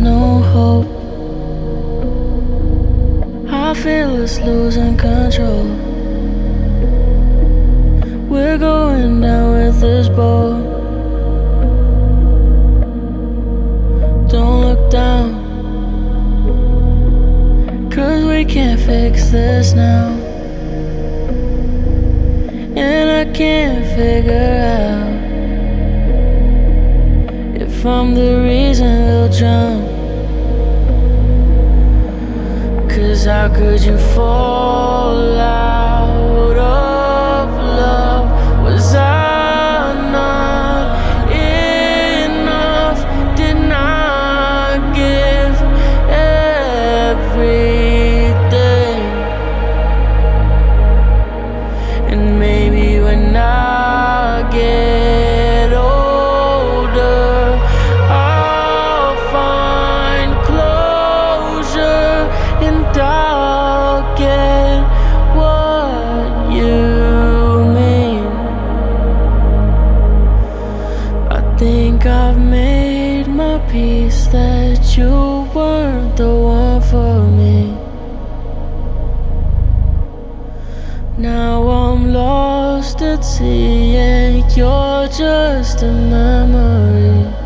there's no hope. I feel us losing control. We're going down with this boat. Don't look down, 'cause we can't fix this now. And I can't figure out if I'm the reason we'll jump. 'Cause how could you fall out of love? Was I not enough? Did not give everything? And maybe when I get older, I'll get what you mean. I think I've made my peace that you weren't the one for me. Now I'm lost at sea and you're just a memory.